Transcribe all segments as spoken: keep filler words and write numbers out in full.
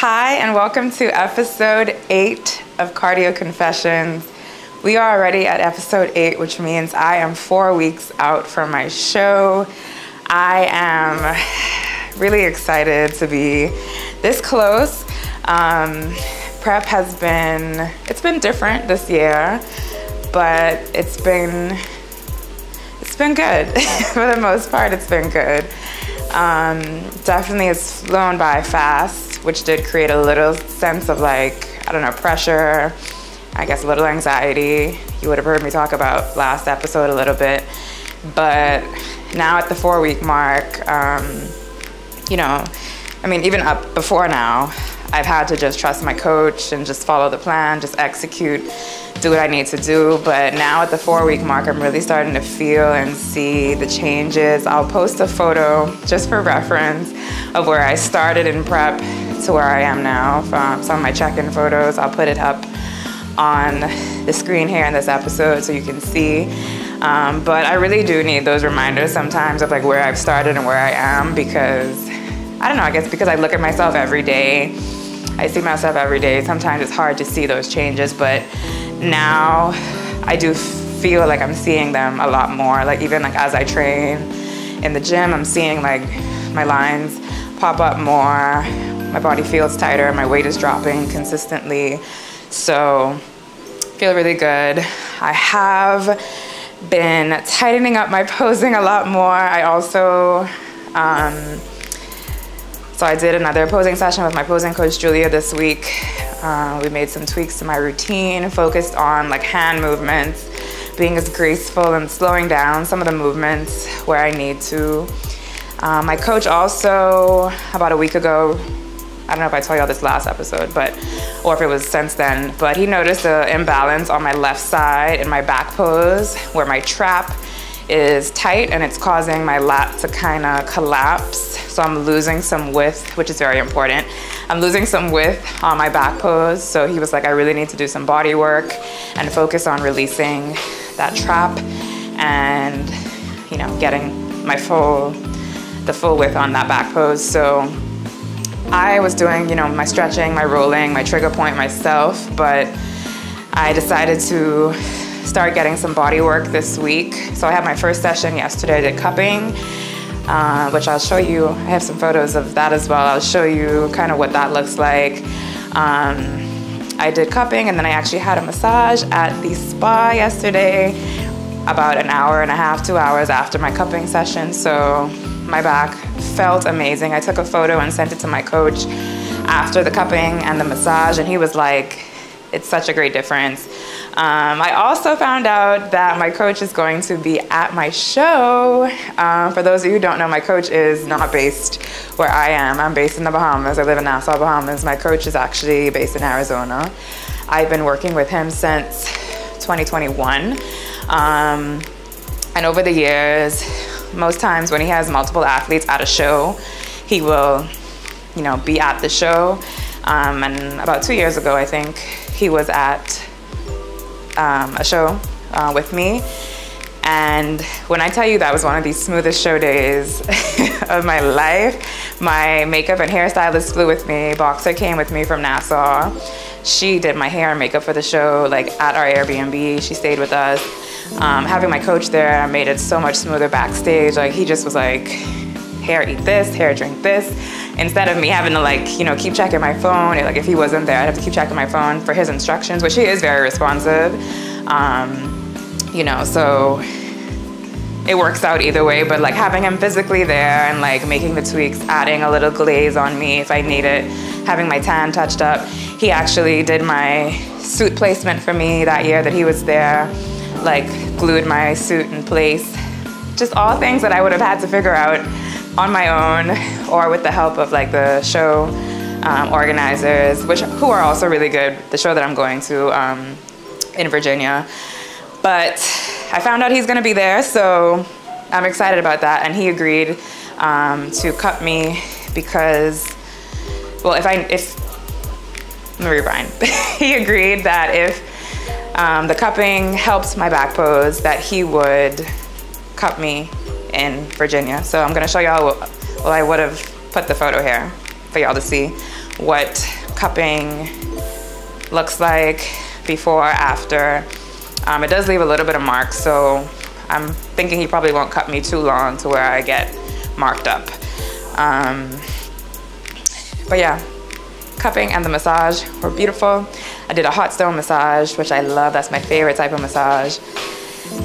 Hi, and welcome to episode eight of Cardio Confessions. We are already at episode eight, which means I am four weeks out from my show. I am really excited to be this close. Um, prep has been, it's been different this year, but it's been, it's been good. For the most part, it's been good. Um, definitely it's flown by fast, which did create a little sense of like, I don't know, pressure, I guess a little anxiety. You would have heard me talk about last episode a little bit, but now at the four week mark, um, you know, I mean, even up before now, I've had to just trust my coach and just follow the plan, just execute, do what I need to do. But now at the four week mark, I'm really starting to feel and see the changes. I'll post a photo just for reference of where I started in prep to where I am now from some of my check-in photos. I'll put it up on the screen here in this episode so you can see. Um, but I really do need those reminders sometimes of like where I've started and where I am, because I don't know, I guess because I look at myself every day. I see myself every day. Sometimes it's hard to see those changes, but now I do feel like I'm seeing them a lot more. Like even like as I train in the gym, I'm seeing like my lines pop up more. My body feels tighter. My weight is dropping consistently. So I feel really good. I have been tightening up my posing a lot more. I also, um, so I did another posing session with my posing coach, Julia, this week. Uh, we made some tweaks to my routine, focused on like hand movements, being as graceful and slowing down some of the movements where I need to. Uh, my coach also, about a week ago, I don't know if I told y'all this last episode, but, or if it was since then, but he noticed an imbalance on my left side in my back pose where my trap is tight and it's causing my lat to kind of collapse. So I'm losing some width, which is very important. I'm losing some width on my back pose. So he was like, I really need to do some body work and focus on releasing that trap and, you know, getting my full, the full width on that back pose. So I was doing, you know, my stretching, my rolling, my trigger point myself, but I decided to start getting some body work this week. So I had my first session yesterday. I did cupping, uh, which I'll show you. I have some photos of that as well. I'll show you kind of what that looks like. Um, I did cupping, and then I actually had a massage at the spa yesterday, about an hour and a half, two hours after my cupping session. So my back felt amazing. I took a photo and sent it to my coach after the cupping and the massage, and he was like, it's such a great difference. Um, I also found out that my coach is going to be at my show. Uh, for those of you who don't know, my coach is not based where I am. I'm based in the Bahamas. I live in Nassau, Bahamas. My coach is actually based in Arizona. I've been working with him since twenty twenty-one. Um, and over the years, most times when he has multiple athletes at a show, he will, you know, be at the show. Um, and about two years ago, I think, he was at Um, a show uh, with me. And when I tell you that was one of the smoothest show days of my life, my makeup and hairstylist flew with me. Boxer came with me from Nassau. She did my hair and makeup for the show, like at our Airbnb. She stayed with us. Um, having my coach there made it so much smoother backstage. Like he just was like, hair eat this, hair drink this. Instead of me having to like, you know, keep checking my phone, like if he wasn't there, I'd have to keep checking my phone for his instructions, which he is very responsive, um, you know, so it works out either way, but like having him physically there and like making the tweaks, adding a little glaze on me if I need it, having my tan touched up. He actually did my suit placement for me that year that he was there, like glued my suit in place. Just all things that I would have had to figure out on my own or with the help of like the show um, organizers, which who are also really good, the show that I'm going to um, in Virginia. But I found out he's gonna be there, so I'm excited about that. And he agreed um, to cut me because, well, if I, if, let me rewind. He agreed that if um, the cupping helped my back pose, that he would cut me in Virginia. So I'm gonna show y'all, well, I would have put the photo here for y'all to see what cupping looks like before, after. Um, it does leave a little bit of marks, so I'm thinking he probably won't cut me too long to where I get marked up. Um, but yeah, cupping and the massage were beautiful. I did a hot stone massage, which I love. That's my favorite type of massage.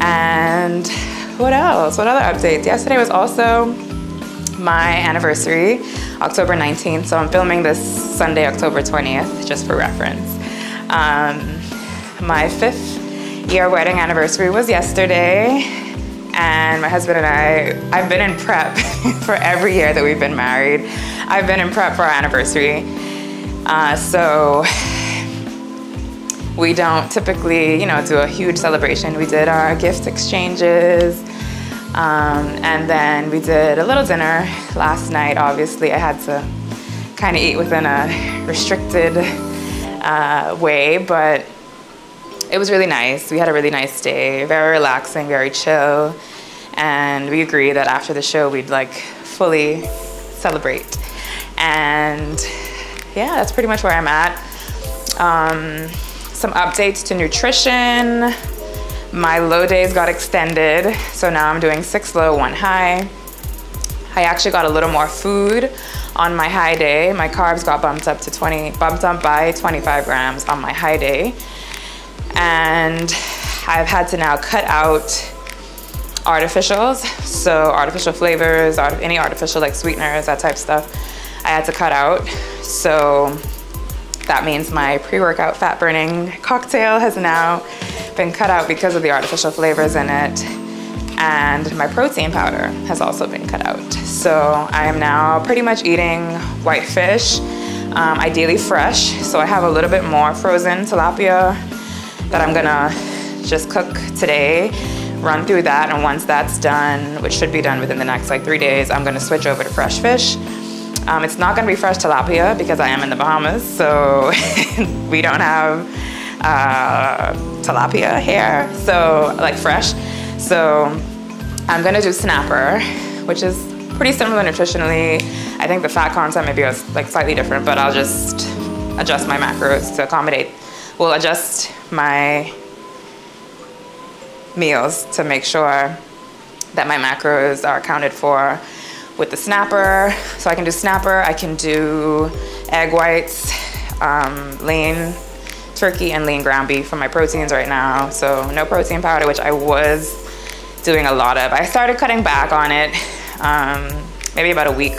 And what else? What other updates? Yesterday was also my anniversary, October nineteenth. So I'm filming this Sunday, October twentieth, just for reference. Um, my fifth year wedding anniversary was yesterday. And my husband and I, I've been in prep for every year that we've been married. I've been in prep for our anniversary. Uh, so we don't typically, you know, do a huge celebration. We did our gift exchanges, um, and then we did a little dinner last night. Obviously, I had to kind of eat within a restricted uh, way, but it was really nice. We had a really nice day, very relaxing, very chill, and we agreed that after the show, we'd like fully celebrate. And yeah, that's pretty much where I'm at. Um, Some updates to nutrition. My low days got extended, so now I'm doing six low, one high. I actually got a little more food on my high day. My carbs got bumped up to twenty, bumped up by twenty-five grams on my high day, and I've had to now cut out artificials, so artificial flavors, any artificial like sweeteners, that type of stuff. I had to cut out, so. That means my pre-workout fat burning cocktail has now been cut out because of the artificial flavors in it. And my protein powder has also been cut out. So I am now pretty much eating white fish, um, ideally fresh. So I have a little bit more frozen tilapia that I'm gonna just cook today, run through that. And once that's done, which should be done within the next like three days, I'm gonna switch over to fresh fish. Um, it's not gonna be fresh tilapia because I am in the Bahamas, so we don't have uh, tilapia here, so like fresh. So I'm gonna do snapper, which is pretty similar nutritionally. I think the fat content maybe is like slightly different, but I'll just adjust my macros to accommodate. We'll adjust my meals to make sure that my macros are accounted for with the snapper. So I can do snapper, I can do egg whites, um, lean turkey and lean ground beef for my proteins right now. So no protein powder, which I was doing a lot of. I started cutting back on it um, maybe about a week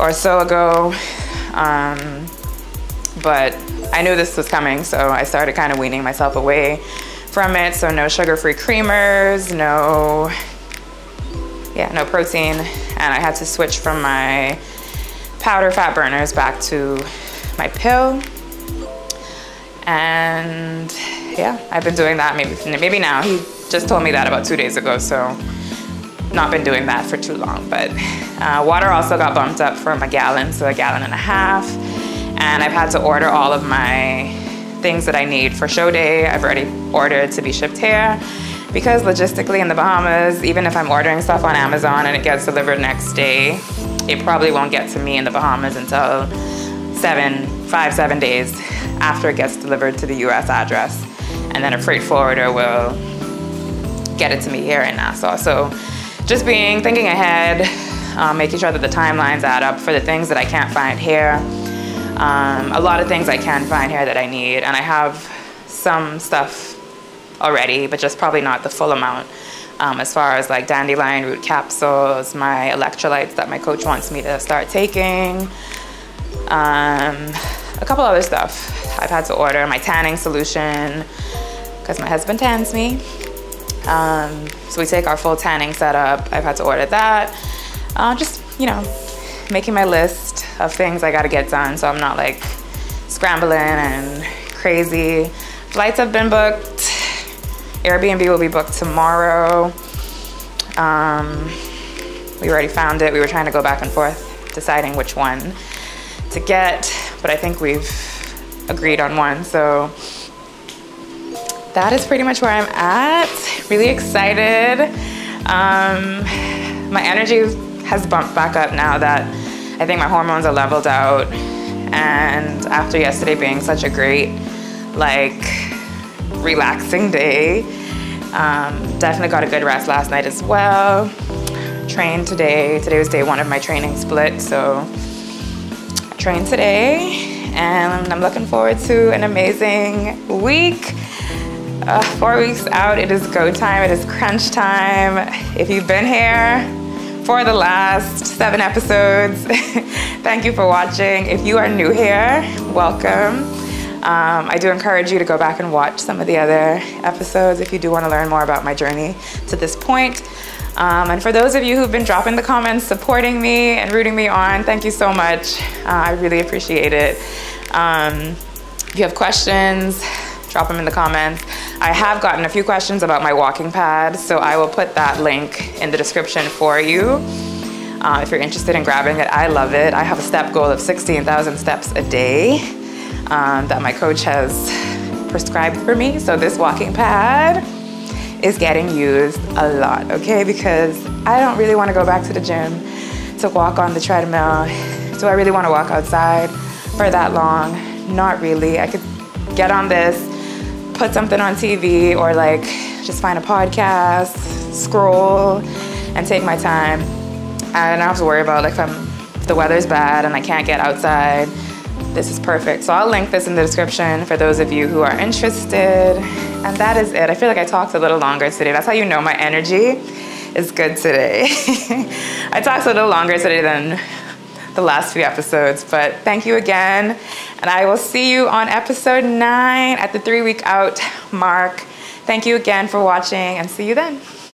or so ago, um, but I knew this was coming, so I started kind of weaning myself away from it. So no sugar-free creamers, no, yeah, no protein. And I had to switch from my powder fat burners back to my pill. And yeah, I've been doing that maybe, maybe now. He just told me that about two days ago, so not been doing that for too long. But uh, water also got bumped up from a gallon to a gallon and a half. And I've had to order all of my things that I need for show day. I've already ordered to be shipped here. Because logistically in the Bahamas, even if I'm ordering stuff on Amazon and it gets delivered next day, it probably won't get to me in the Bahamas until seven, five, seven days after it gets delivered to the U S address. And then a freight forwarder will get it to me here in Nassau. So just being, thinking ahead, um, making sure that the timelines add up for the things that I can't find here. Um, a lot of things I can find here that I need, and I have some stuff already, but just probably not the full amount, um, as far as like dandelion root capsules, my electrolytes that my coach wants me to start taking, um, a couple other stuff I've had to order, my tanning solution, because my husband tans me, um, so we take our full tanning setup. I've had to order that, uh, just, you know, making my list of things I gotta get done, so I'm not like scrambling and crazy. Flights have been booked. Airbnb will be booked tomorrow. Um, we already found it. We were trying to go back and forth, deciding which one to get, but I think we've agreed on one. So that is pretty much where I'm at. Really excited. Um, my energy has bumped back up now that I think my hormones are leveled out And after yesterday being such a great, like, relaxing day, um, definitely got a good rest last night as well. Trained today. Today was day one of my training split, so trained today. And I'm looking forward to an amazing week. Uh, four weeks out, it is go time, it is crunch time. If you've been here for the last seven episodes, thank you for watching. If you are new here, welcome. Um, I do encourage you to go back and watch some of the other episodes if you do want to learn more about my journey to this point. Um, and for those of you who've been dropping the comments, supporting me and rooting me on, thank you so much. Uh, I really appreciate it. Um, if you have questions, drop them in the comments. I have gotten a few questions about my walking pad, so I will put that link in the description for you. Uh, if you're interested in grabbing it, I love it. I have a step goal of sixteen thousand steps a day um, that my coach has prescribed for me. So this walking pad is getting used a lot, okay? Because I don't really wanna go back to the gym to walk on the treadmill. Do I really wanna walk outside for that long? Not really. I could get on this, put something on T V, or like just find a podcast, scroll, and take my time. I don't have to worry about like if, I'm, if the weather's bad and I can't get outside. This is perfect. So I'll link this in the description for those of you who are interested. And that is it. I feel like I talked a little longer today. That's how you know my energy is good today. I talked a little longer today than the last few episodes, but thank you again. And I will see you on episode nine at the three week out mark. Thank you again for watching, and see you then.